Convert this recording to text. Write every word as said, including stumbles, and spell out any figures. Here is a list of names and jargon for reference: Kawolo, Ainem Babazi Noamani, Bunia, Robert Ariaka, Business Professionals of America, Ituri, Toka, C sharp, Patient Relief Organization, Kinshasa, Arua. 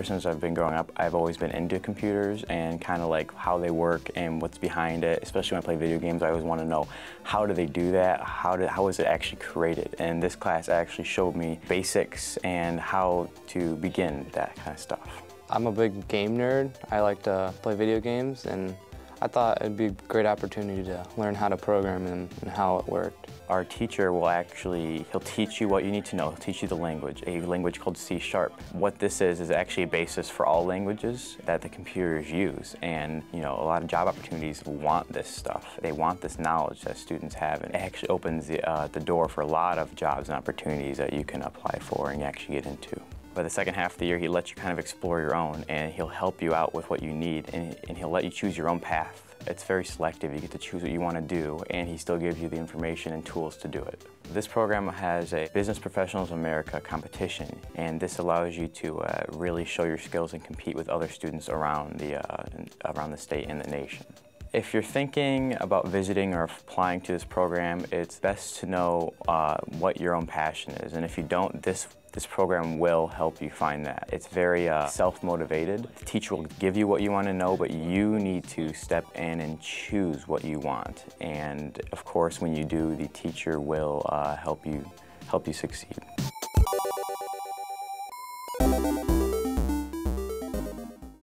Ever since I've been growing up, I've always been into computers and kind of like how they work and what's behind it. Especially when I play video games, I always want to know how do they do that? How did, how is it actually created? And this class actually showed me basics and how to begin that kind of stuff. I'm a big game nerd. I like to play video games, and I thought it'd be a great opportunity to learn how to program and, and how it worked. Our teacher will actually, he'll teach you what you need to know. He'll teach you the language, a language called C sharp. What this is is actually a basis for all languages that the computers use. And, you know, a lot of job opportunities want this stuff. They want this knowledge that students have. And it actually opens the, uh, the door for a lot of jobs and opportunities that you can apply for and actually get into. But the second half of the year, he lets you kind of explore your own, and he'll help you out with what you need, and, and he'll let you choose your own path. It's very selective. You get to choose what you want to do, and he still gives you the information and tools to do it. This program has a Business Professionals of America competition, and this allows you to uh, really show your skills and compete with other students around the, uh, around the state and the nation. If you're thinking about visiting or applying to this program, it's best to know uh, what your own passion is, and if you don't, this This program will help you find that. It's very uh, self-motivated. The teacher will give you what you want to know, but you need to step in and choose what you want. And of course, when you do, the teacher will uh, help you help you succeed.